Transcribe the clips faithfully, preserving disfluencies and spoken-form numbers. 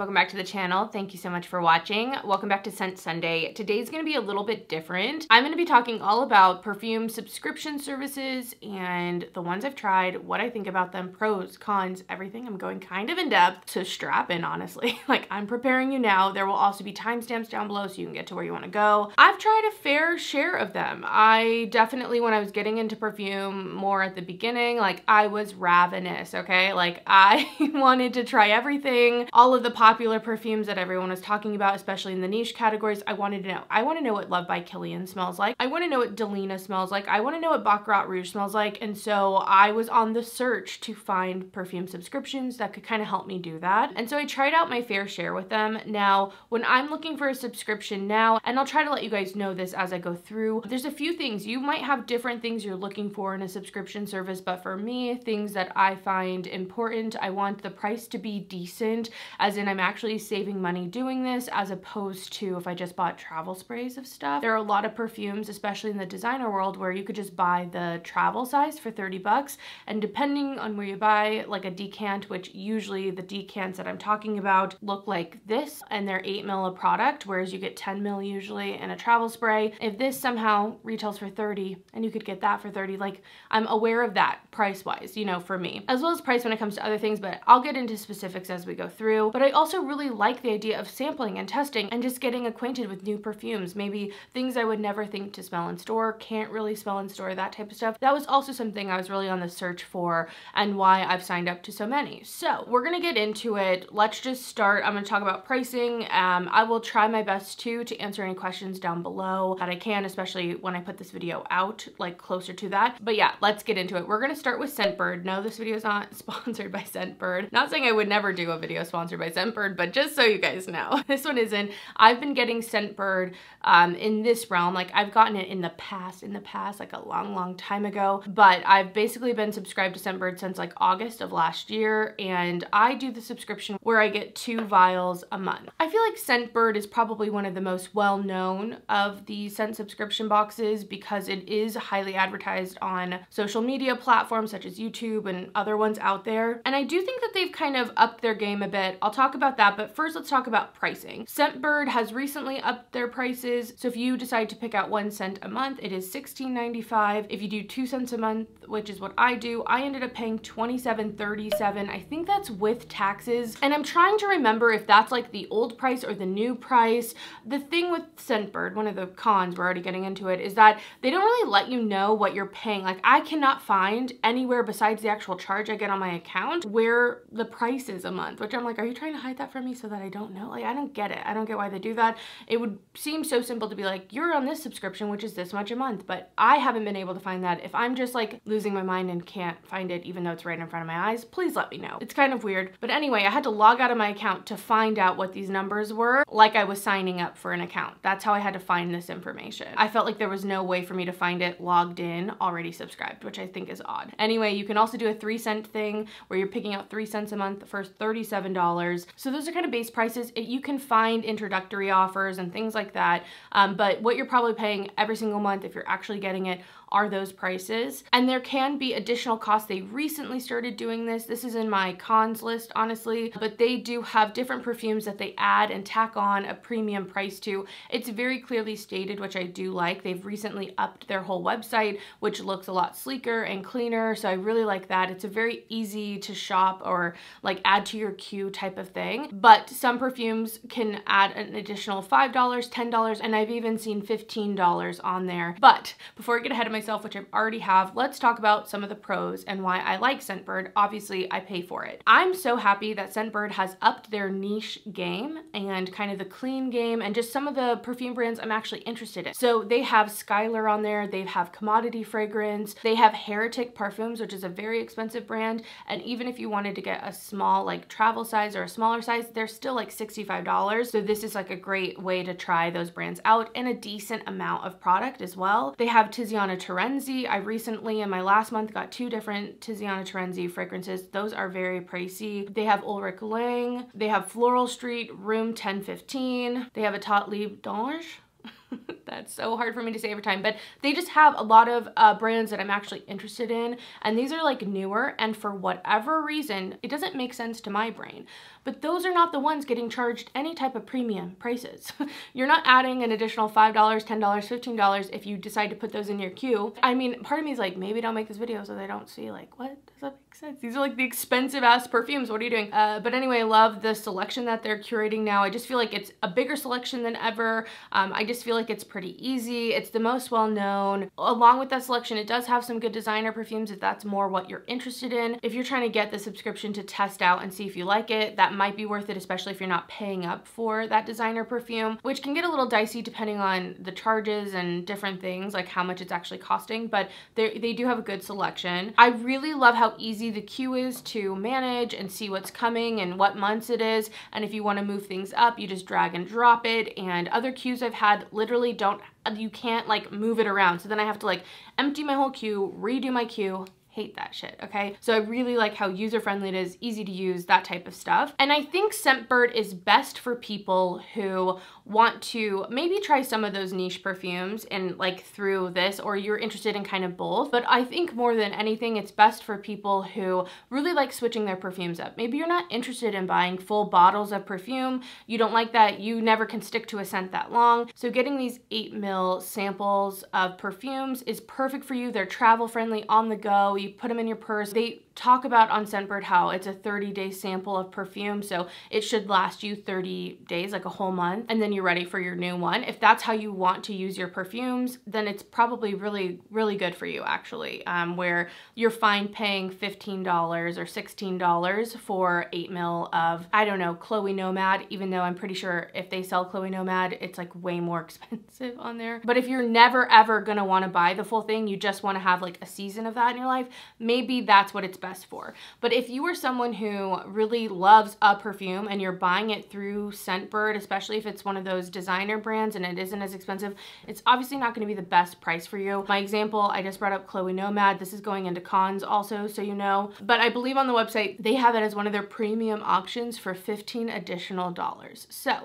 welcome back to the channel. Thank you so much for watching. Welcome back to Scent Sunday. Today's gonna be a little bit different. I'm gonna be talking all about perfume subscription services and the ones I've tried, what I think about them, pros, cons, everything. I'm going kind of in depth, so strap in, honestly. Like, I'm preparing you now. There will also be timestamps down below so you can get to where you wanna go. I've tried a fair share of them. I definitely, when I was getting into perfume more at the beginning, like I was ravenous, okay? Like I wanted to try everything, all of the popular perfumes that everyone was talking about, especially in the niche categories. I wanted to know. I want to know what Love by Killian smells like. I want to know what Delina smells like. I want to know what Baccarat Rouge smells like. And so I was on the search to find perfume subscriptions that could kind of help me do that. And so I tried out my fair share with them. Now, when I'm looking for a subscription now, and I'll try to let you guys know this as I go through, there's a few things. You might have different things you're looking for in a subscription service, but for me, things that I find important, I want the price to be decent, as in I'm actually saving money doing this, as opposed to if I just bought travel sprays of stuff. There are a lot of perfumes, especially in the designer world, where you could just buy the travel size for thirty bucks, and depending on where you buy, like a decant, which usually the decants that I'm talking about look like this, and they're eight mil a product, whereas you get ten mil usually in a travel spray. If this somehow retails for thirty and you could get that for thirty, like I'm aware of that price-wise, you know, for me, as well as price when it comes to other things, but I'll get into specifics as we go through. But I also really like the idea of sampling and testing and just getting acquainted with new perfumes, maybe things I would never think to smell in store, can't really smell in store, that type of stuff. That was also something I was really on the search for and why I've signed up to so many. So we're gonna get into it. Let's just start. I'm gonna talk about pricing. Um, I will try my best too to answer any questions down below that I can, especially when I put this video out, like closer to that. But yeah, let's get into it. We're gonna start with Scentbird. No, this video is not sponsored by Scentbird. Not saying I would never do a video sponsored by Scentbird, but just so you guys know, this one isn't. I've been getting Scentbird um, in this realm. Like I've gotten it in the past, in the past, like a long, long time ago, but I've basically been subscribed to Scentbird since like August of last year. And I do the subscription where I get two vials a month. I feel like Scentbird is probably one of the most well-known of the scent subscription boxes because it is highly advertised on social media platforms such as YouTube and other ones out there. And I do think that they've kind of upped their game a bit. I'll talk about that, but first let's talk about pricing. Scentbird has recently upped their prices. So if you decide to pick out one scent a month, it is sixteen ninety-five. If you do two scents a month, which is what I do, I ended up paying twenty-seven thirty-seven. I think that's with taxes. And I'm trying to remember if that's like the old price or the new price. The thing with Scentbird, one of the cons, we're already getting into it, is that they don't really let you know what you're paying. Like I cannot find anywhere besides the actual charge I get on my account where the price is a month, which I'm like, are you trying to hide that from me so that I don't know? Like, I don't get it. I don't get why they do that. It would seem so simple to be like, you're on this subscription, which is this much a month, but I haven't been able to find that. If I'm just like losing my mind and can't find it, even though it's right in front of my eyes, please let me know. It's kind of weird. But anyway, I had to log out of my account to find out what these numbers were, like I was signing up for an account. That's how I had to find this information. I felt like there was no way for me to find it logged in, already subscribed, which I think is odd. Anyway, you can also do a three cent thing where you're picking out three cents a month for thirty-seven dollars. So those are kind of base prices. It, you can find introductory offers and things like that. Um, but what you're probably paying every single month, if you're actually getting it, are those prices. And there can be additional costs. They recently started doing this. This is in my cons list, honestly, but they do have different perfumes that they add and tack on a premium price to. It's very clearly stated, which I do like. They've recently upped their whole website, which looks a lot sleeker and cleaner. So I really like that. It's a very easy to shop or like add to your queue type of thing. But some perfumes can add an additional five dollars, ten dollars, and I've even seen fifteen dollars on there. But before I get ahead of my myself, which I already have, let's talk about some of the pros and why I like Scentbird. Obviously, I pay for it. I'm so happy that Scentbird has upped their niche game and kind of the clean game and just some of the perfume brands I'm actually interested in. So they have Skylar on there, they have Commodity Fragrance, they have Heretic Parfums, which is a very expensive brand. And even if you wanted to get a small like travel size or a smaller size, they're still like sixty-five dollars. So this is like a great way to try those brands out and a decent amount of product as well. They have Tiziana Terenzi. I recently, in my last month, got two different Tiziana Terenzi fragrances. Those are very pricey. They have Ulrich Lang. They have Floral Street, Room ten fifteen. They have a Tot Lieb d'Ange. That's so hard for me to say every time, but they just have a lot of uh, brands that I'm actually interested in, and these are like newer, and for whatever reason, it doesn't make sense to my brain. But those are not the ones getting charged any type of premium prices. You're not adding an additional five dollars, ten dollars, fifteen dollars if you decide to put those in your queue. I mean, part of me is like, maybe don't make this video so they don't see like, what? Does that make sense? These are like the expensive ass perfumes. What are you doing? Uh, but anyway, I love the selection that they're curating now. I just feel like it's a bigger selection than ever. Um, I just feel like it's pretty easy. It's the most well-known. Along with that selection, it does have some good designer perfumes if that's more what you're interested in. If you're trying to get the subscription to test out and see if you like it, that might be worth it, especially if you're not paying up for that designer perfume, which can get a little dicey depending on the charges and different things, like how much it's actually costing, but they, they do have a good selection. I really love how easy the queue is to manage and see what's coming and what months it is, and if you want to move things up, you just drag and drop it, and other queues I've had literally don't, you can't like move it around, so then I have to like empty my whole queue, redo my queue. Hate that shit, okay? So I really like how user-friendly it is, easy to use, that type of stuff. And I think Scentbird is best for people who want to maybe try some of those niche perfumes and like through this, or you're interested in kind of both. But I think more than anything, it's best for people who really like switching their perfumes up. Maybe you're not interested in buying full bottles of perfume. You don't like that. You never can stick to a scent that long. So getting these eight mil samples of perfumes is perfect for you. They're travel friendly, on the go. You put them in your purse. They talk about on Scentbird how it's a thirty day sample of perfume, so it should last you thirty days, like a whole month, and then you're ready for your new one. If that's how you want to use your perfumes, then it's probably really, really good for you, actually, um, where you're fine paying fifteen dollars or sixteen dollars for eight mil of, I don't know, Chloe Nomad, even though I'm pretty sure if they sell Chloe Nomad, it's like way more expensive on there. But if you're never ever gonna wanna buy the full thing, you just wanna have like a season of that in your life, maybe that's what it's best for. But if you are someone who really loves a perfume and you're buying it through Scentbird, especially if it's one of those designer brands and it isn't as expensive, it's obviously not going to be the best price for you. My example, I just brought up Chloe Nomad. This is going into cons also, so you know. But I believe on the website, they have it as one of their premium options for fifteen additional dollars. So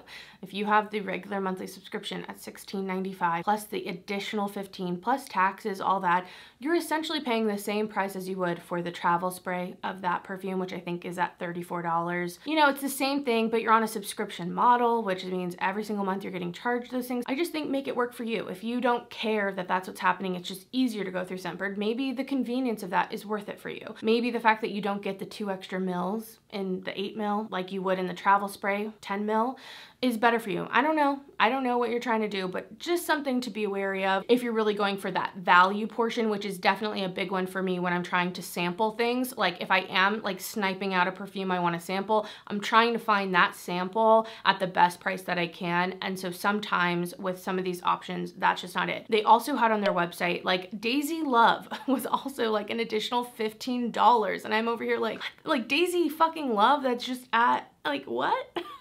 if you have the regular monthly subscription at sixteen ninety-five plus the additional fifteen plus taxes, all that, you're essentially paying the same price as you would for the travel spray of that perfume, which I think is at thirty-four dollars. You know, it's the same thing, but you're on a subscription model, which means every single month you're getting charged those things. I just think make it work for you. If you don't care that that's what's happening, it's just easier to go through Scentbird. Maybe the convenience of that is worth it for you. Maybe the fact that you don't get the two extra mils in the eight mil like you would in the travel spray, ten mil, is better for you. I don't know. I don't know what you're trying to do, but just something to be wary of if you're really going for that value portion, which is definitely a big one for me when I'm trying to sample things. Like if I am like sniping out a perfume I want to sample, I'm trying to find that sample at the best price that I can. And so sometimes with some of these options, that's just not it. They also had on their website, like Daisy Love was also like an additional fifteen dollars. And I'm over here like, like Daisy fucking Love, that's just at like what?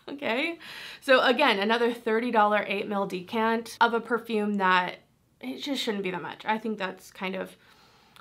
Okay. So again, another thirty dollar eight mil decant of a perfume that it just shouldn't be that much. I think that's kind of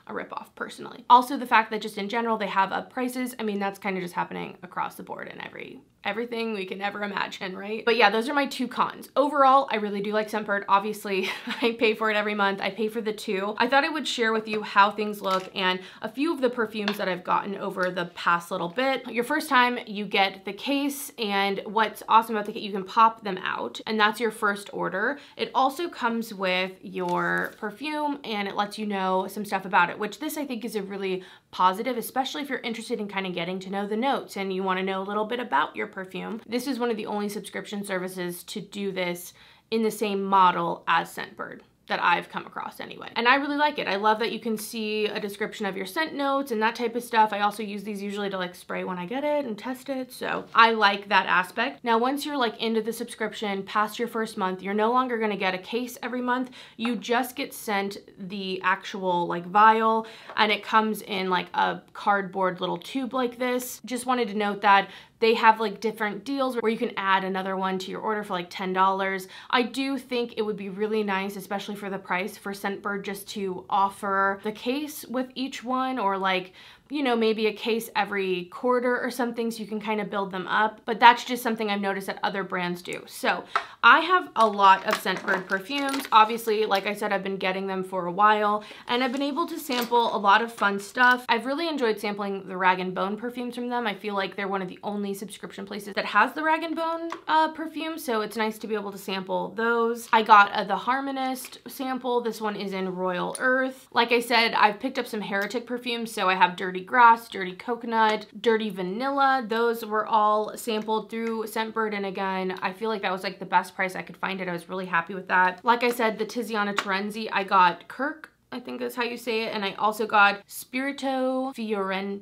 a ripoff personally. Also the fact that just in general, they have up prices. I mean, that's kind of just happening across the board in every everything we can ever imagine, right? But yeah, those are my two cons. Overall, I really do like Scentbird. Obviously, I pay for it every month. I pay for the two. I thought I would share with you how things look and a few of the perfumes that I've gotten over the past little bit. Your first time, you get the case, and what's awesome about the case, you can pop them out, and that's your first order. It also comes with your perfume, and it lets you know some stuff about it, which this I think is a really positive, especially if you're interested in kind of getting to know the notes and you want to know a little bit about your perfume. This is one of the only subscription services to do this in the same model as Scentbird that I've come across anyway. And I really like it. I love that you can see a description of your scent notes and that type of stuff. I also use these usually to like spray when I get it and test it. So I like that aspect. Now, once you're like into the subscription, past your first month, you're no longer gonna get a case every month. You just get sent the actual like vial, and it comes in like a cardboard little tube like this. Just wanted to note that they have like different deals where you can add another one to your order for like ten dollars. I do think it would be really nice, especially for the price, for Scentbird just to offer the case with each one, or like, you know, maybe a case every quarter or something so you can kind of build them up. But that's just something I've noticed that other brands do. So I have a lot of Scentbird perfumes. Obviously, like I said, I've been getting them for a while and I've been able to sample a lot of fun stuff. I've really enjoyed sampling the Rag and Bone perfumes from them. I feel like they're one of the only subscription places that has the Rag and Bone uh, perfume, so it's nice to be able to sample those. I got uh, the Harmonist sample. This one is in Royal Earth. Like I said, I've picked up some Heretic perfumes, so I have Dirty Grass, Dirty Coconut, Dirty Vanilla. Those were all sampled through Scentbird, and again, I feel like that was like the best price I could find it. I was really happy with that. Like I said, the Tiziana Terenzi, I got Kirk, I think that's how you say it, and I also got Spirito Fiorentino.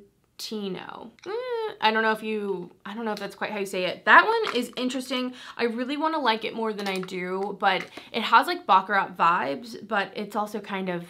Mm, I don't know if you, I don't know if that's quite how you say it. That one is interesting. I really want to like it more than I do, but it has like Baccarat vibes, but it's also kind of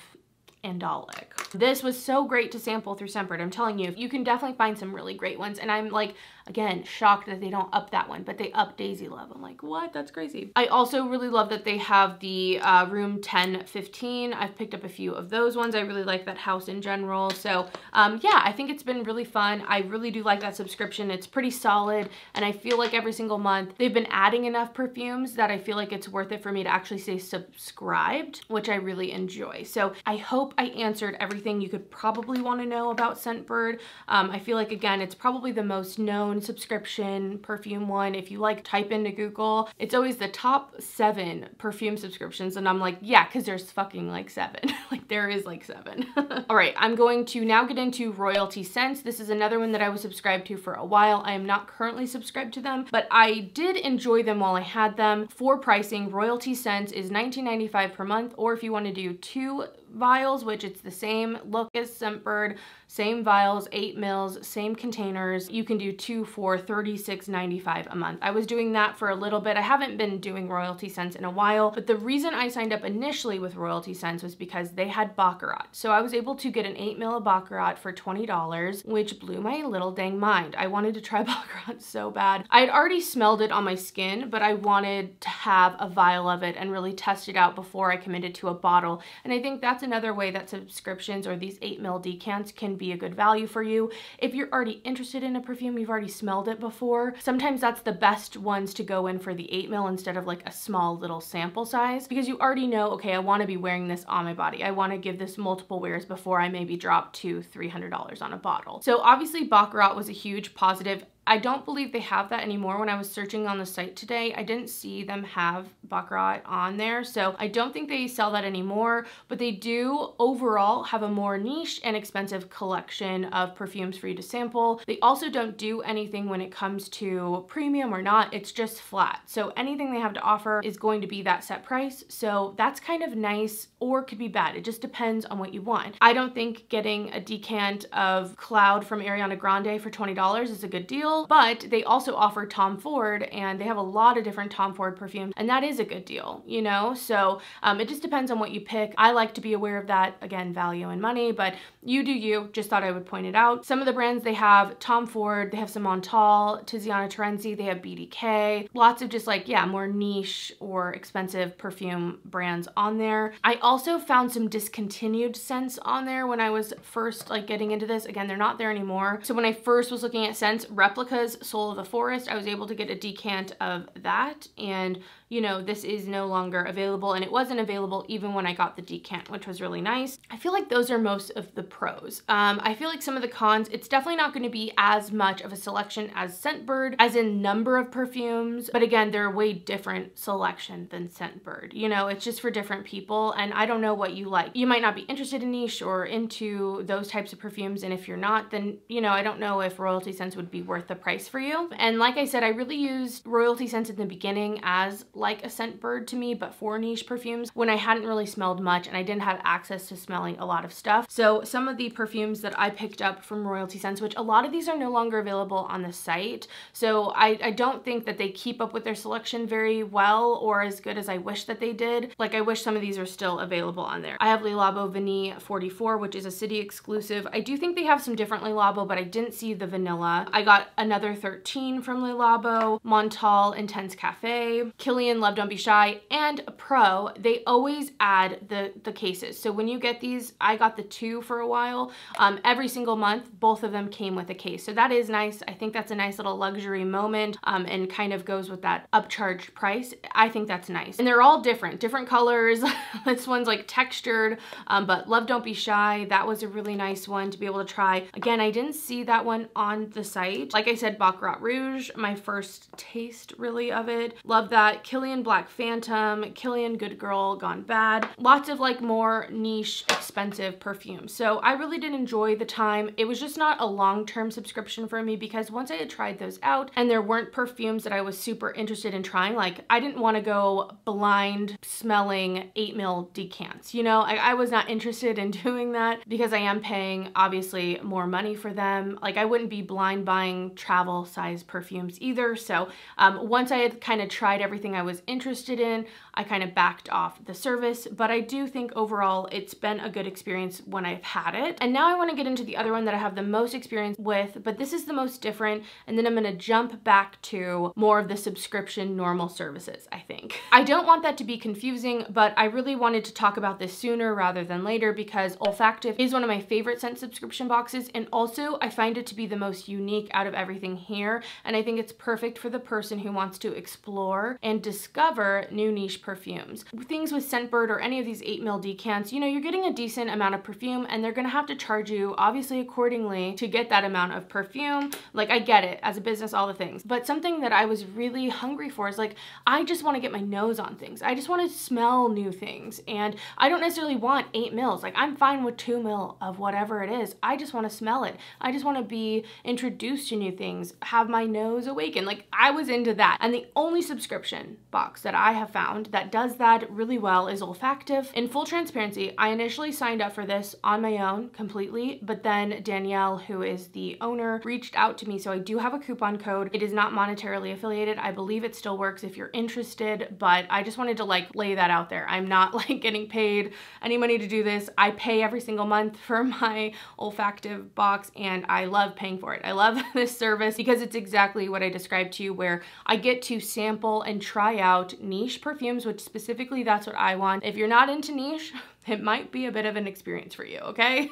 Andalic. This was so great to sample through Scentbird. I'm telling you, you can definitely find some really great ones. And I'm like, again, shocked that they don't up that one, but they up Daisy Love. I'm like, what? That's crazy. I also really love that they have the uh, Room ten fifteen. I've picked up a few of those ones. I really like that house in general. So um, yeah, I think it's been really fun. I really do like that subscription. It's pretty solid. And I feel like every single month they've been adding enough perfumes that I feel like it's worth it for me to actually stay subscribed, which I really enjoy. So I hope I answered everything you could probably want to know about Scentbird. Um, I feel like, again, it's probably the most known subscription perfume one. If you like type into Google, it's always the top seven perfume subscriptions. And I'm like, yeah, cause there's fucking like seven. Like there is like seven. All right, I'm going to now get into Royalty Scents. This is another one that I was subscribed to for a while. I am not currently subscribed to them, but I did enjoy them while I had them. For pricing, Royalty Scents is nineteen ninety-five per month, or if you want to do two vials, which it's the same look as Scentbird, same vials, eight mils, same containers. You can do two for thirty-six ninety-five a month. I was doing that for a little bit. I haven't been doing Royalty Scents in a while, but the reason I signed up initially with Royalty Scents was because they had Baccarat. So I was able to get an eight mil of Baccarat for twenty dollars, which blew my little dang mind. I wanted to try Baccarat so bad. I had already smelled it on my skin, but I wanted to have a vial of it and really test it out before I committed to a bottle. And I think that's another way that subscriptions or these eight mil decants can be a good value for you. If you're already interested in a perfume, you've already smelled it before, sometimes that's the best ones to go in for the eight mil instead of like a small little sample size, because you already know, okay, I want to be wearing this on my body. I want to give this multiple wears before I maybe drop two, three hundred dollars on a bottle. So obviously Baccarat was a huge positive. I don't believe they have that anymore. When I was searching on the site today, I didn't see them have Baccarat on there. So I don't think they sell that anymore, but they do overall have a more niche and expensive collection of perfumes for you to sample. They also don't do anything when it comes to premium or not. It's just flat. So anything they have to offer is going to be that set price. So that's kind of nice, or could be bad. It just depends on what you want. I don't think getting a decant of Cloud from Ariana Grande for twenty dollars is a good deal. But they also offer Tom Ford, and they have a lot of different Tom Ford perfumes, and that is a good deal, you know? So um, it just depends on what you pick. I like to be aware of that, again, value and money, but you do you. Just thought I would point it out. Some of the brands they have, Tom Ford, they have some Montal, Tiziana Terenzi, they have B D K, lots of just like, yeah, more niche or expensive perfume brands on there. I also found some discontinued scents on there when I was first like getting into this. Again, they're not there anymore. So when I first was looking at scents, Replica Replica's Soul of the Forest, I was able to get a decant of that, and you know, this is no longer available, and it wasn't available even when I got the decant, which was really nice. I feel like those are most of the pros. Um, I feel like some of the cons, it's definitely not going to be as much of a selection as Scentbird, as in number of perfumes, but again, they're a way different selection than Scentbird. You know, it's just for different people, and I don't know what you like. You might not be interested in niche or into those types of perfumes, and if you're not, then, you know, I don't know if Royalty Scents would be worth the price for you. And like I said, I really used Royalty Scents in the beginning as like a Scentbird to me, but for niche perfumes when I hadn't really smelled much and I didn't have access to smelling a lot of stuff. So some of the perfumes that I picked up from Royalty Scents, which a lot of these are no longer available on the site. So I, I don't think that they keep up with their selection very well or as good as I wish that they did. Like I wish some of these are still available on there. I have Le Labo Vanille forty-four, which is a city exclusive. I do think they have some different Le Labo, but I didn't see the vanilla. I got Another thirteen from Le Labo, Montal Intense Cafe, Killian Love Don't Be Shy, and Pro. They always add the, the cases. So when you get these, I got the two for a while, um, every single month, both of them came with a case. So that is nice. I think that's a nice little luxury moment um, and kind of goes with that upcharged price. I think that's nice. And they're all different, different colors. This one's like textured, um, but Love Don't Be Shy, that was a really nice one to be able to try. Again, I didn't see that one on the site. Like I said, Baccarat Rouge, my first taste really of it. Love that. Killian Black Phantom, Killian Good Girl Gone Bad. Lots of like more niche, expensive perfumes. So I really did enjoy the time. It was just not a long-term subscription for me because once I had tried those out and there weren't perfumes that I was super interested in trying, like I didn't want to go blind smelling eight mil decants. You know, I, I was not interested in doing that because I am paying obviously more money for them. Like I wouldn't be blind buying travel size perfumes either. So um, once I had kind of tried everything I was interested in, I kind of backed off the service, but I do think overall it's been a good experience when I've had it. And now I want to get into the other one that I have the most experience with, but this is the most different. And then I'm going to jump back to more of the subscription normal services, I think. I don't want that to be confusing, but I really wanted to talk about this sooner rather than later because Olfactif is one of my favorite scent subscription boxes. And also I find it to be the most unique out of everything here. And I think it's perfect for the person who wants to explore and discover new niche perfumes. Things with Scentbird or any of these eight mil decants, you know, you're getting a decent amount of perfume and they're gonna have to charge you obviously accordingly to get that amount of perfume. Like I get it, as a business, all the things. But something that I was really hungry for is like, I just wanna get my nose on things. I just wanna smell new things. And I don't necessarily want eight mils. Like I'm fine with two mil of whatever it is. I just wanna smell it. I just wanna be introduced to new things, have my nose awaken. Like I was into that. And the only subscription box that I have found that does that really well is Olfactif. In full transparency, I initially signed up for this on my own completely, but then Danielle, who is the owner, reached out to me. So I do have a coupon code. It is not monetarily affiliated. I believe it still works if you're interested, but I just wanted to like lay that out there. I'm not like getting paid any money to do this. I pay every single month for my Olfactif box and I love paying for it. I love this service because it's exactly what I described to you where I get to sample and try out niche perfumes, which specifically that's what I want. If you're not into niche, it might be a bit of an experience for you, okay?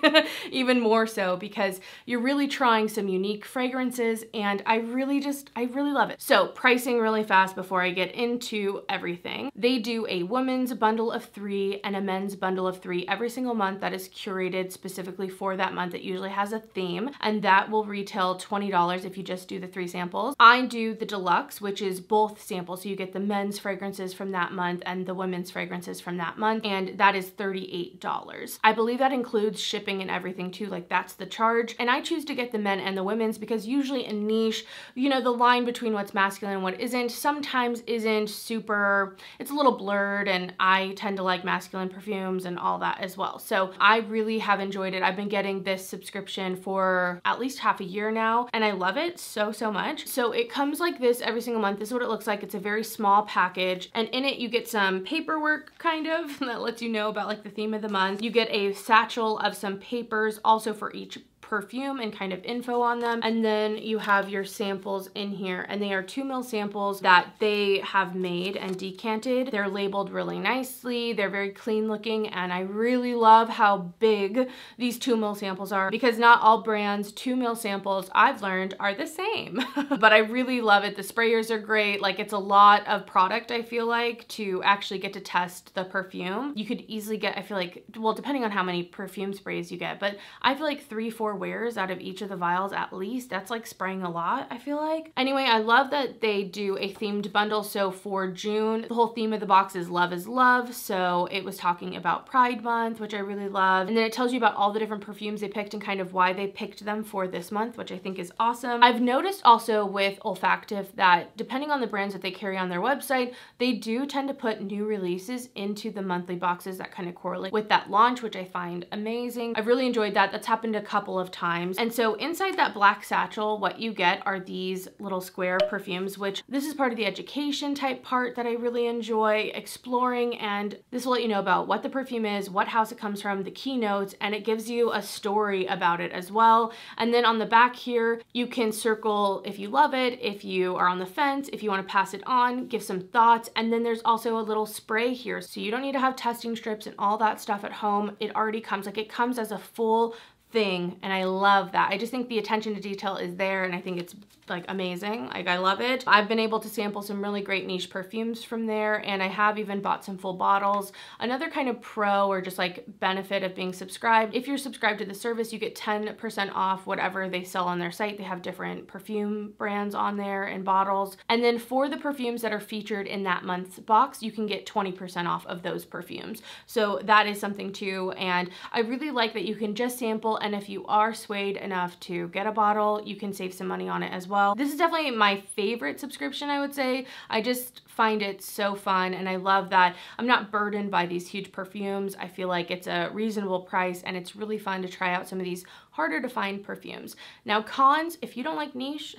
Even more so because you're really trying some unique fragrances and I really just, I really love it. So pricing really fast before I get into everything. They do a women's bundle of three and a men's bundle of three every single month that is curated specifically for that month. It usually has a theme and that will retail twenty dollars if you just do the three samples. I do the deluxe, which is both samples. So you get the men's fragrances from that month and the women's fragrances from that month, and that is thirty dollars. I believe that includes shipping and everything too, like that's the charge. And I choose to get the men and the women's because usually in niche, you know, the line between what's masculine and what isn't sometimes isn't super, it's a little blurred, and I tend to like masculine perfumes and all that as well. So I really have enjoyed it. I've been getting this subscription for at least half a year now and I love it so, so much. So it comes like this every single month. This is what it looks like. It's a very small package and in it you get some paperwork kind of that lets you know about like the theme of the month. You get a satchel of some papers also for each perfume and kind of info on them. And then you have your samples in here and they are two mil samples that they have made and decanted. They're labeled really nicely. They're very clean looking. And I really love how big these two mil samples are because not all brands two mil samples I've learned are the same, but I really love it. The sprayers are great. Like it's a lot of product. I feel like to actually get to test the perfume, you could easily get, I feel like, well, depending on how many perfume sprays you get, but I feel like three, four wears out of each of the vials at least. That's like spraying a lot, I feel like. Anyway, I love that they do a themed bundle. So for June, the whole theme of the box is love is love. So it was talking about Pride Month, which I really love. And then it tells you about all the different perfumes they picked and kind of why they picked them for this month, which I think is awesome. I've noticed also with Olfactif that depending on the brands that they carry on their website, they do tend to put new releases into the monthly boxes that kind of correlate with that launch, which I find amazing. I've really enjoyed that. That's happened a couple of of times. And so inside that black satchel, what you get are these little square perfumes, which this is part of the education type part that I really enjoy exploring. And this will let you know about what the perfume is, what house it comes from, the keynotes, and it gives you a story about it as well. And then on the back here, you can circle if you love it, if you are on the fence, if you want to pass it on, give some thoughts. And then there's also a little spray here. So you don't need to have testing strips and all that stuff at home. It already comes, like it comes as a full thing, and I love that. I just think the attention to detail is there, and I think it's like amazing. Like, I love it. I've been able to sample some really great niche perfumes from there, and I have even bought some full bottles. Another kind of pro or just like benefit of being subscribed, if you're subscribed to the service, you get ten percent off whatever they sell on their site. They have different perfume brands on there and bottles. And then for the perfumes that are featured in that month's box, you can get twenty percent off of those perfumes. So that is something too. And I really like that you can just sample, and if you are swayed enough to get a bottle, you can save some money on it as well. This is definitely my favorite subscription, I would say. I just find it so fun, and I love that I'm not burdened by these huge perfumes. I feel like it's a reasonable price, and it's really fun to try out some of these harder to find perfumes. Now cons, if you don't like niche,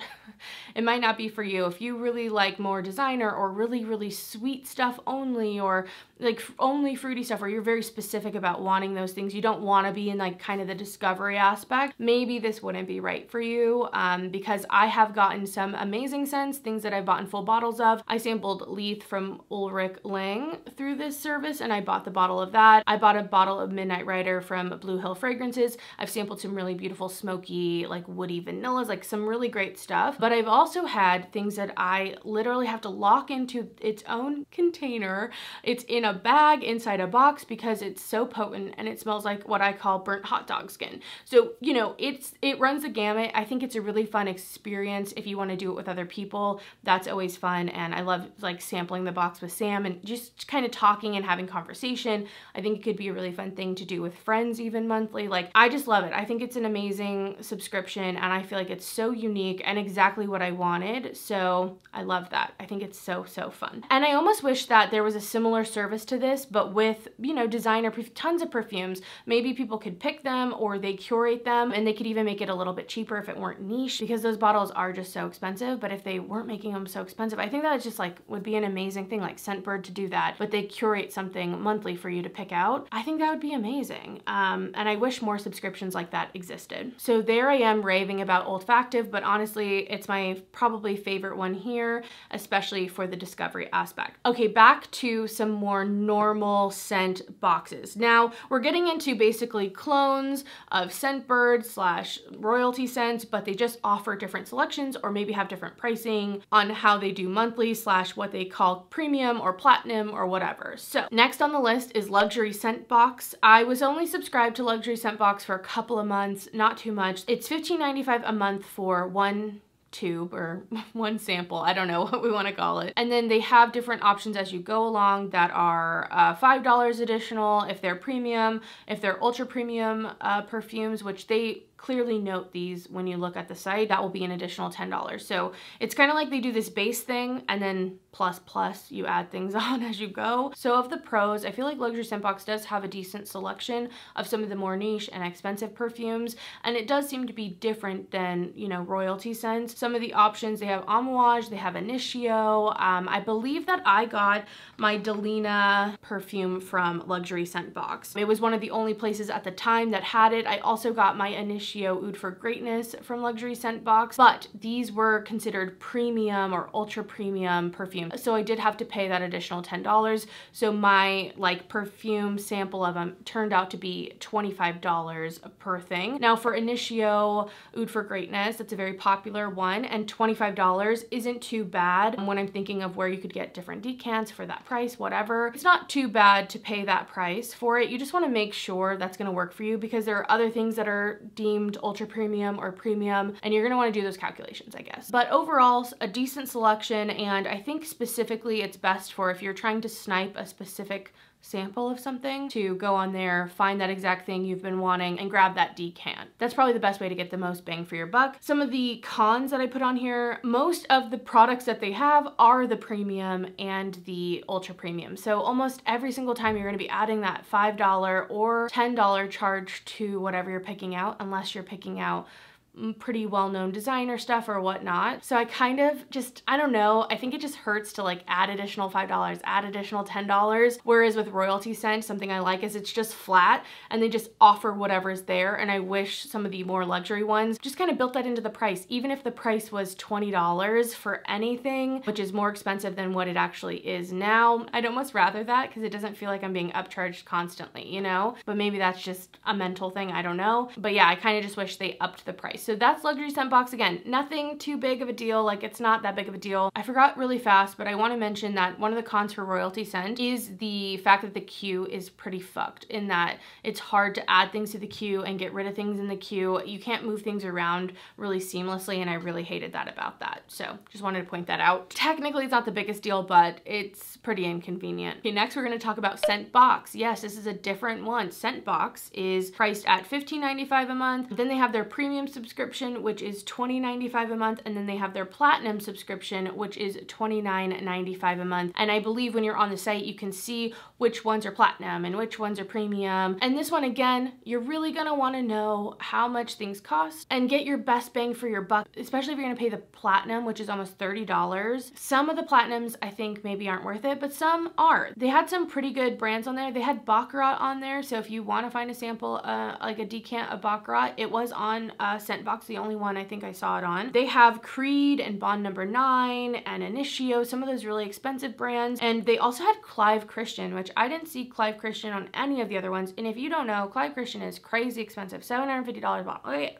it might not be for you. If you really like more designer or really, really sweet stuff only, or like only fruity stuff, or you're very specific about wanting those things, you don't want to be in like kind of the discovery aspect, maybe this wouldn't be right for you, um, because I have gotten some amazing scents, things that I bought in full bottles of. I sampled Leith from Ulrich Lang through this service, and I bought the bottle of that. I bought a bottle of Midnight Rider from Blue Hill Fragrances. I've sampled some really beautiful smoky, like woody vanillas, like some really great stuff. But I've also had things that I literally have to lock into its own container. It's in a bag inside a box because it's so potent, and it smells like what I call burnt hot dog skin. So, you know, it's it runs the gamut. I think it's a really fun experience if you want to do it with other people. That's always fun, and I love like sampling the box with Sam and just kind of talking and having conversation. I think it could be a really fun thing to do with friends even monthly. Like, I just love it. I think it's an amazing subscription, and I feel like it's so unique and exactly what I wanted. So I love that. I think it's so, so fun. And I almost wish that there was a similar service to this, but with, you know, designer, tons of perfumes. Maybe people could pick them, or they curate them, and they could even make it a little bit cheaper if it weren't niche, because those bottles are just so expensive. But if they weren't making them so expensive, I think that just like would be an amazing thing, like Scentbird to do that, but they curate something monthly for you to pick out. I think that would be amazing. Um, and I wish more subscriptions like that existed. So there I am raving about Olfactif, but honestly, it's my probably favorite one here, especially for the discovery aspect. Okay, back to some more normal scent boxes. Now we're getting into basically clones of Scentbird slash Royalty Scents, but they just offer different selections or maybe have different pricing on how they do monthly slash what they call premium or platinum or whatever. So next on the list is Luxury Scent Box. I was only subscribed to Luxury Scent Box for a couple of months. Not too much. It's fifteen ninety-five a month for one tube or one sample. I don't know what we want to call it. And then they have different options as you go along that are uh, five dollars additional if they're premium, if they're ultra premium uh, perfumes, which they clearly note these when you look at the site, that will be an additional ten dollars. So it's kind of like they do this base thing and then plus plus you add things on as you go. So of the pros, I feel like Luxury Scent Box does have a decent selection of some of the more niche and expensive perfumes, and it does seem to be different than, you know, Royalty Scents. Some of the options, they have Amouage, they have Initio. Um, I believe that I got my Delina perfume from Luxury Scent Box. It was one of the only places at the time that had it. I also got my Initio Oud for Greatness from Luxury Scent Box, but these were considered premium or ultra premium perfume, so I did have to pay that additional ten dollars. So my like perfume sample of them turned out to be twenty-five dollars per thing. Now for Initio Oud for Greatness, that's a very popular one, and twenty-five dollars isn't too bad when I'm thinking of where you could get different decants for that price, whatever. It's not too bad to pay that price for it. You just want to make sure that's going to work for you, because there are other things that are deemed ultra premium or premium, and you're gonna want to do those calculations, I guess. But overall, a decent selection, and I think specifically it's best for if you're trying to snipe a specific sample of something to go on there, find that exact thing you've been wanting, and grab that decant. That's probably the best way to get the most bang for your buck. Some of the cons that I put on here, most of the products that they have are the premium and the ultra premium. So almost every single time you're gonna be adding that five dollar or ten dollar charge to whatever you're picking out, unless you're picking out pretty well-known designer stuff or whatnot. So I kind of just, I don't know, I think it just hurts to like add additional five dollars, add additional ten dollars. Whereas with Royalty Scent, something I like is it's just flat and they just offer whatever's there. And I wish some of the more luxury ones just kind of built that into the price. Even if the price was twenty dollars for anything, which is more expensive than what it actually is now, I'd almost rather that because it doesn't feel like I'm being upcharged constantly, you know? But maybe that's just a mental thing, I don't know. But yeah, I kind of just wish they upped the price. So that's Luxury Scent Box. Again, nothing too big of a deal. Like it's not that big of a deal. I forgot really fast, but I want to mention that one of the cons for Royalty Scent is the fact that the queue is pretty fucked in that it's hard to add things to the queue and get rid of things in the queue. You can't move things around really seamlessly, and I really hated that about that. So just wanted to point that out. Technically, it's not the biggest deal, but it's pretty inconvenient. Okay, next we're going to talk about Scent Box. Yes, this is a different one. Scent Box is priced at fifteen ninety-five a month. Then they have their premium subscription subscription, which is twenty ninety-five a month, and then they have their platinum subscription, which is twenty-nine ninety-five a month. And I believe when you're on the site, you can see which ones are platinum and which ones are premium. And this one, again, you're really gonna wanna know how much things cost and get your best bang for your buck, especially if you're gonna pay the platinum, which is almost thirty dollars. Some of the platinums, I think, maybe aren't worth it, but some are. They had some pretty good brands on there. They had Baccarat on there, so if you wanna find a sample, uh, like a decant of Baccarat, it was on uh, Scentbox, the only one I think I saw it on. They have Creed and Bond number Nine and Initio, some of those really expensive brands. And they also had Clive Christian, which I didn't see Clive Christian on any of the other ones. And if you don't know, Clive Christian is crazy expensive, seven hundred fifty dollars a bottle. Okay.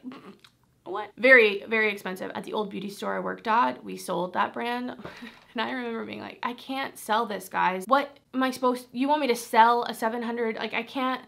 What? Very, very expensive. At the old beauty store I worked at, we sold that brand. And I remember being like, I can't sell this, guys. What am I supposed, you want me to sell a seven hundred? Like I can't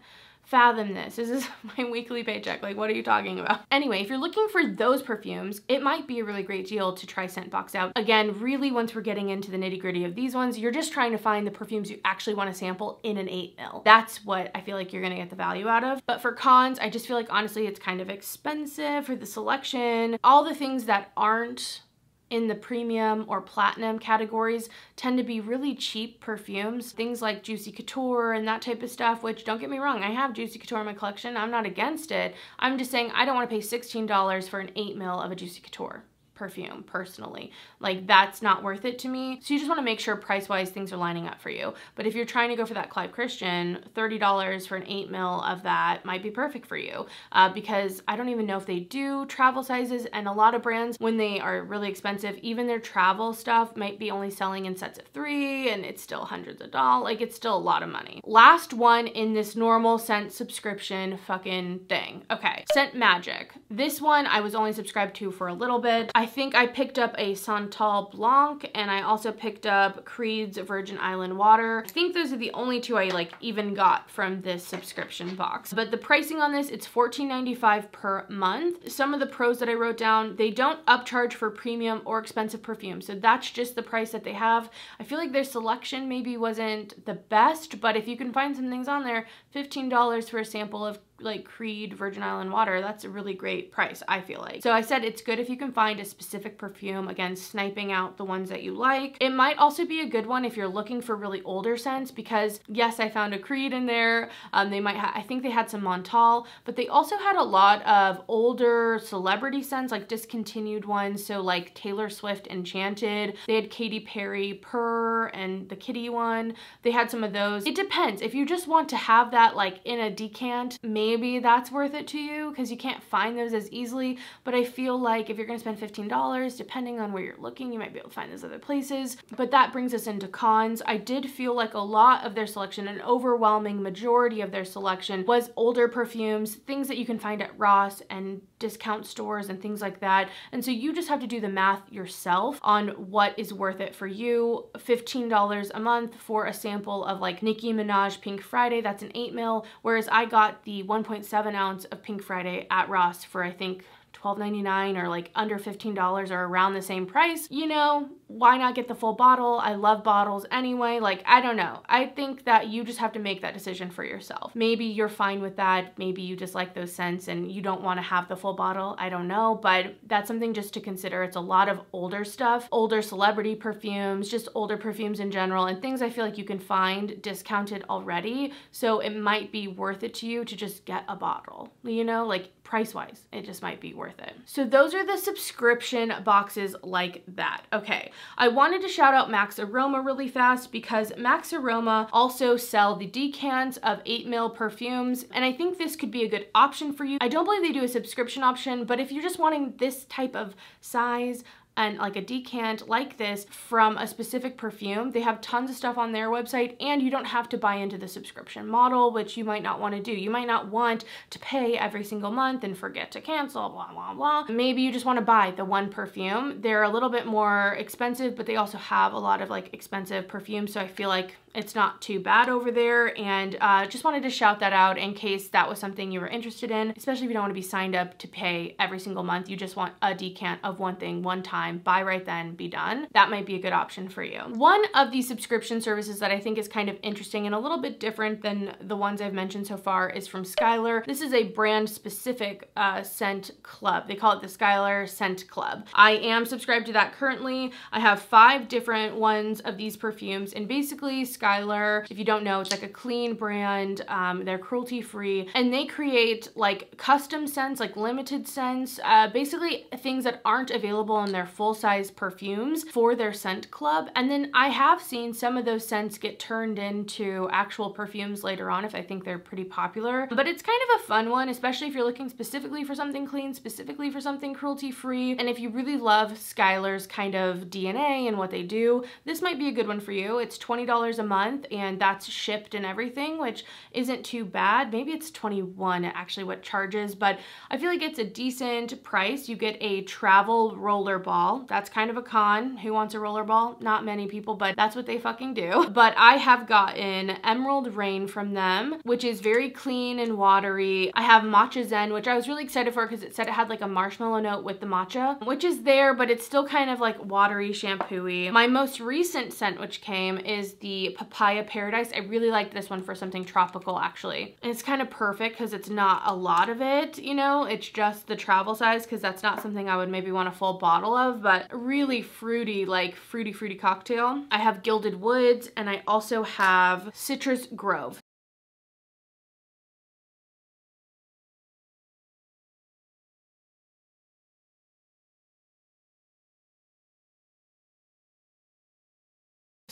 fathom this. This is my weekly paycheck. Like, what are you talking about? Anyway, if you're looking for those perfumes, it might be a really great deal to try Scentbox out. Again, really, once we're getting into the nitty gritty of these ones, you're just trying to find the perfumes you actually want to sample in an eight mil. That's what I feel like you're going to get the value out of. But for cons, I just feel like, honestly, it's kind of expensive for the selection. All the things that aren't in the premium or platinum categories tend to be really cheap perfumes. Things like Juicy Couture and that type of stuff, which don't get me wrong, I have Juicy Couture in my collection. I'm not against it. I'm just saying I don't want to pay sixteen dollars for an eight mil of a Juicy Couture perfume personally. Like that's not worth it to me. So you just want to make sure price-wise things are lining up for you. But if you're trying to go for that Clive Christian, thirty dollars for an eight mil of that might be perfect for you uh, because I don't even know if they do travel sizes, and a lot of brands when they are really expensive, even their travel stuff might be only selling in sets of three and it's still hundreds of dollars. Like it's still a lot of money. Last one in this normal scent subscription fucking thing. Okay, Scent Magic. This one I was only subscribed to for a little bit. I I think I picked up a Santal Blanc and I also picked up Creed's Virgin Island Water. I think those are the only two I like even got from this subscription box. But the pricing on this, it's fourteen ninety-five per month. Some of the pros that I wrote down, they don't upcharge for premium or expensive perfume. So that's just the price that they have. I feel like their selection maybe wasn't the best, but if you can find some things on there, fifteen dollars for a sample of like Creed Virgin Island Water, that's a really great price, I feel like. So I said it's good if you can find a specific perfume, again, sniping out the ones that you like. It might also be a good one if you're looking for really older scents because yes, I found a Creed in there. Um, they might ha I think they had some Montal, but they also had a lot of older celebrity scents, like discontinued ones. So like Taylor Swift Enchanted, they had Katy Perry Purr and the Kitty one. They had some of those. It depends. If you just want to have that like in a decant, maybe Maybe that's worth it to you because you can't find those as easily. But I feel like if you're going to spend fifteen dollars, depending on where you're looking, you might be able to find those other places. But that brings us into cons. I did feel like a lot of their selection, an overwhelming majority of their selection was older perfumes, things that you can find at Ross and discount stores and things like that. And so you just have to do the math yourself on what is worth it for you. fifteen dollars a month for a sample of like Nicki Minaj Pink Friday, that's an eight mil, whereas I got the one point seven ounce of Pink Friday at Ross for I think twelve ninety-nine or like under fifteen dollars or around the same price, you know, why not get the full bottle? I love bottles anyway. Like, I don't know. I think that you just have to make that decision for yourself. Maybe you're fine with that. Maybe you just like those scents and you don't want to have the full bottle. I don't know, but that's something just to consider. It's a lot of older stuff, older celebrity perfumes, just older perfumes in general, and things I feel like you can find discounted already. So it might be worth it to you to just get a bottle, you know, like price-wise, it just might be worth it. So those are the subscription boxes like that. Okay, I wanted to shout out Max Aroma really fast because Max Aroma also sell the decants of eight mil perfumes, and I think this could be a good option for you. I don't believe they do a subscription option, but if you're just wanting this type of size, and like a decant like this from a specific perfume, they have tons of stuff on their website, and you don't have to buy into the subscription model, which you might not want to do. You might not want to pay every single month and forget to cancel, blah, blah, blah. Maybe you just want to buy the one perfume. They're a little bit more expensive, but they also have a lot of like expensive perfumes, so I feel like it's not too bad over there, and uh, just wanted to shout that out in case that was something you were interested in, especially if you don't want to be signed up to pay every single month. You just want a decant of one thing, one time, buy right then, be done. That might be a good option for you. One of the subscription services that I think is kind of interesting and a little bit different than the ones I've mentioned so far is from Skylar. This is a brand-specific uh, scent club. They call it the Skylar Scent Club. I am subscribed to that currently. I have five different ones of these perfumes, and basically Skylar Skylar. If you don't know, it's like a clean brand. Um, they're cruelty free, and they create like custom scents, like limited scents, uh, basically things that aren't available in their full size perfumes for their scent club. And then I have seen some of those scents get turned into actual perfumes later on if I think they're pretty popular, but it's kind of a fun one, especially if you're looking specifically for something clean, specifically for something cruelty free. And if you really love Skylar's kind of D N A and what they do, this might be a good one for you. It's twenty dollars a month. month, and that's shipped and everything, which isn't too bad. Maybe it's twenty-one actually what charges, but I feel like it's a decent price. You get a travel roller ball. That's kind of a con. Who wants a roller ball? Not many people, but that's what they fucking do. But I have gotten Emerald Rain from them, which is very clean and watery. I have Matcha Zen, which I was really excited for because it said it had like a marshmallow note with the matcha, which is there, but it's still kind of like watery, shampoo-y. My most recent scent which came is the Papaya Paradise. I really liked this one for something tropical, actually. And it's kind of perfect because it's not a lot of it, you know, it's just the travel size, because that's not something I would maybe want a full bottle of, but really fruity, like fruity, fruity cocktail. I have Gilded Woods, and I also have Citrus Grove.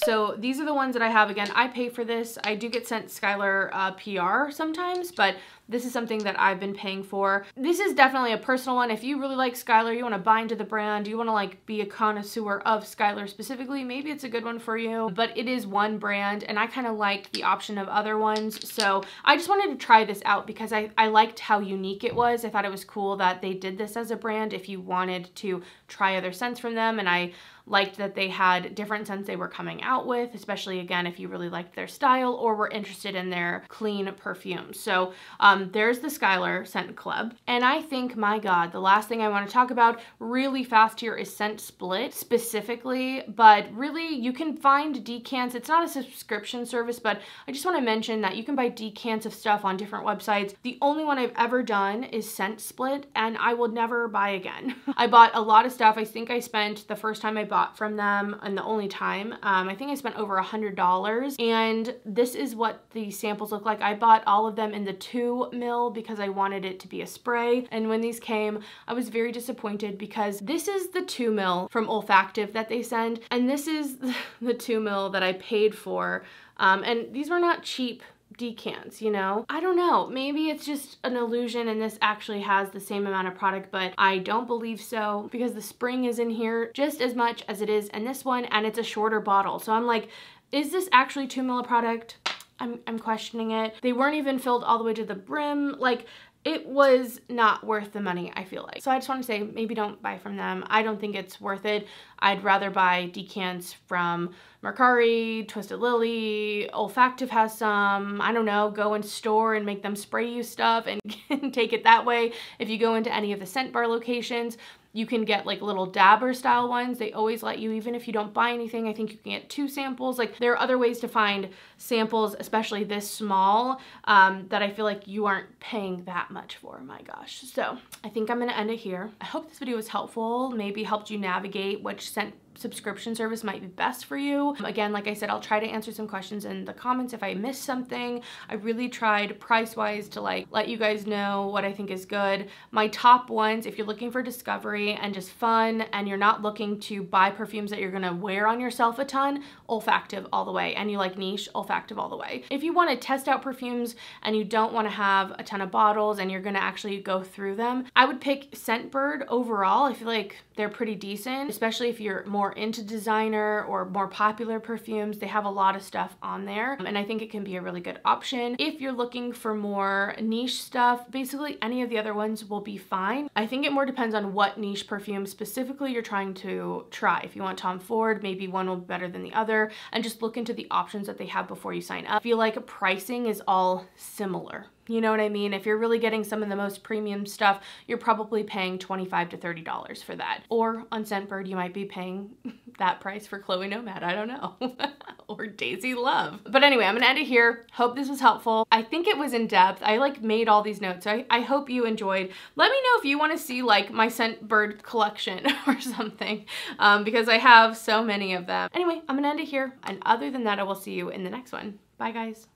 So these are the ones that I have. Again, I pay for this. I do get sent Skylar uh, P R sometimes, but this is something that I've been paying for. This is definitely a personal one. If you really like Skylar, you want to buy into the brand, you want to like be a connoisseur of Skylar specifically, maybe it's a good one for you, but it is one brand, and I kind of like the option of other ones. So I just wanted to try this out because I, I liked how unique it was. I thought it was cool that they did this as a brand if you wanted to try other scents from them, and I liked that they had different scents they were coming out with, especially again if you really liked their style or were interested in their clean perfumes. So um, there's the Skylar Scent Club. And I think, my God, the last thing I want to talk about really fast here is Scent Split specifically, but really you can find decants. It's not a subscription service, but I just want to mention that you can buy decants of stuff on different websites. The only one I've ever done is Scent Split, and I will never buy again. I bought a lot of stuff. I think I spent the first time I bought bought from them, and the only time um, I think I spent over a hundred dollars, and this is what the samples look like. I bought all of them in the two mil because I wanted it to be a spray, and when these came I was very disappointed because this is the two mil from Olfactif that they send, and this is the two mil that I paid for, um, and these were not cheap decants, you know? I don't know, maybe it's just an illusion and this actually has the same amount of product, but I don't believe so because the spring is in here just as much as it is in this one, and it's a shorter bottle. So I'm like, is this actually two mil product? I'm, I'm questioning it. They weren't even filled all the way to the brim. Like, it was not worth the money, I feel like. So I just want to say, maybe don't buy from them. I don't think it's worth it. I'd rather buy decants from Mercari, Twisted Lily, Olfactif has some, I don't know, go in store and make them spray you stuff and take it that way. If you go into any of the scent bar locations, you can get like little dabber style ones. They always let you, even if you don't buy anything, I think you can get two samples. Like there are other ways to find samples, especially this small, um, that I feel like you aren't paying that much for, my gosh. So I think I'm gonna end it here. I hope this video was helpful, maybe helped you navigate which scent subscription service might be best for you. Again, like I said, I'll try to answer some questions in the comments if I missed something. I really tried price-wise to like let you guys know what I think is good. My top ones, if you're looking for discovery and just fun and you're not looking to buy perfumes that you're gonna wear on yourself a ton, Olfactif all the way. And you like niche, Olfactif all the way. If you wanna test out perfumes and you don't wanna have a ton of bottles and you're gonna actually go through them, I would pick Scentbird overall. I feel like they're pretty decent, especially if you're more into designer or more popular perfumes. They have a lot of stuff on there, and I think it can be a really good option. If you're looking for more niche stuff, basically any of the other ones will be fine. I think it more depends on what niche perfume specifically you're trying to try. If you want Tom Ford, maybe one will be better than the other, and just look into the options that they have before you sign up. I feel like pricing is all similar. You know what I mean? If you're really getting some of the most premium stuff, you're probably paying twenty-five to thirty dollars for that. Or on Scentbird, you might be paying that price for Chloe Nomad, I don't know, or Daisy Love. But anyway, I'm gonna end it here. Hope this was helpful. I think it was in depth. I like made all these notes, so I, I hope you enjoyed. Let me know if you wanna see like my Scentbird collection or something, um, because I have so many of them. Anyway, I'm gonna end it here. And other than that, I will see you in the next one. Bye guys.